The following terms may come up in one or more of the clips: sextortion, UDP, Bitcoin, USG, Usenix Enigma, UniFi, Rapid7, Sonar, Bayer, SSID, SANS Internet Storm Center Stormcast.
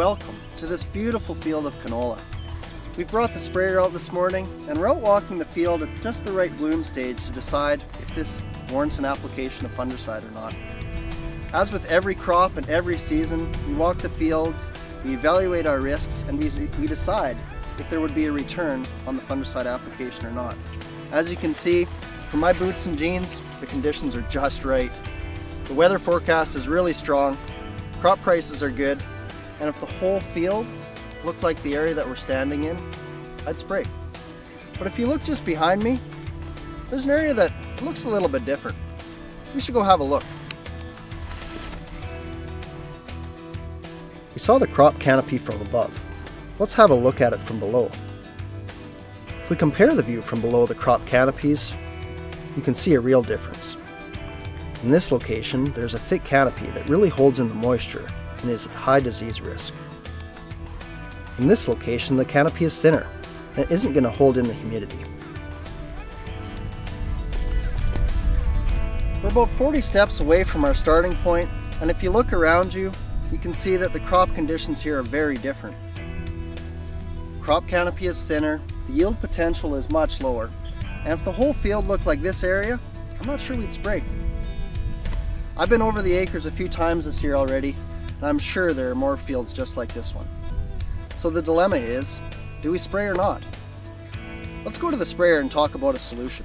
welcome to this beautiful field of canola. We've brought the sprayer out this morning and we're out walking the field at just the right bloom stage to decide if this warrants an application of fungicide or not. As with every crop and every season, we walk the fields, we evaluate our risks, and we decide if there would be a return on the fungicide application or not. As you can see, from my boots and jeans, the conditions are just right. The weather forecast is really strong, crop prices are good, and if the whole field looked like the area that we're standing in, I'd spray. But if you look just behind me, there's an area that looks a little bit different. We should go have a look. We saw the crop canopy from above. Let's have a look at it from below. If we compare the view from below the crop canopies, you can see a real difference. In this location, there's a thick canopy that really holds in the moisture and is at high disease risk. In this location, the canopy is thinner and it isn't going to hold in the humidity. We're about 40 steps away from our starting point, and if you look around you, you can see that the crop conditions here are very different. Crop canopy is thinner, the yield potential is much lower, and if the whole field looked like this area, I'm not sure we'd spray. I've been over the acres a few times this year already, and I'm sure there are more fields just like this one. So the dilemma is, do we spray or not? Let's go to the sprayer and talk about a solution.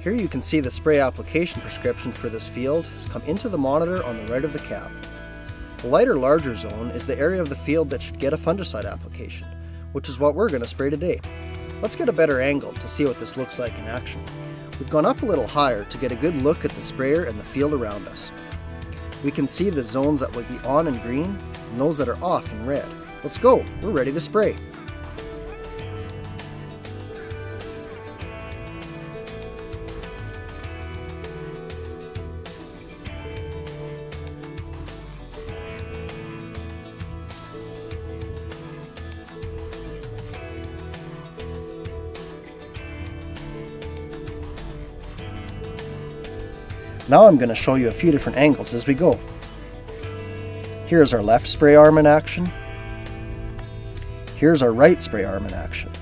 Here you can see the spray application prescription for this field has come into the monitor on the right of the cap. The lighter, larger zone is the area of the field that should get a fungicide application, which is what we're going to spray today. Let's get a better angle to see what this looks like in action. We've gone up a little higher to get a good look at the sprayer and the field around us. We can see the zones that will be on in green and those that are off in red. Let's go, we're ready to spray. Now I'm going to show you a few different angles as we go. Here's our left spray arm in action. Here's our right spray arm in action.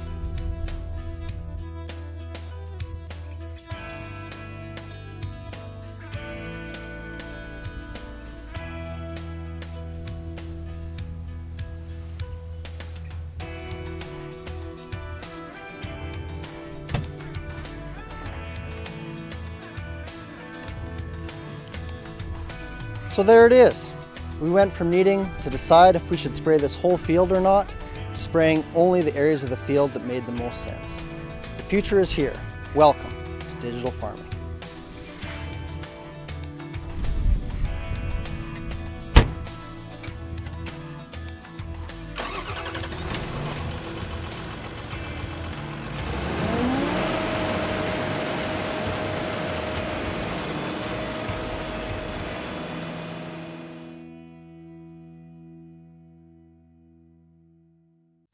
So there it is. We went from needing to decide if we should spray this whole field or not, to spraying only the areas of the field that made the most sense. The future is here. Welcome to digital farming.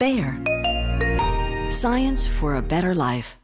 Bayer. Science for a better life.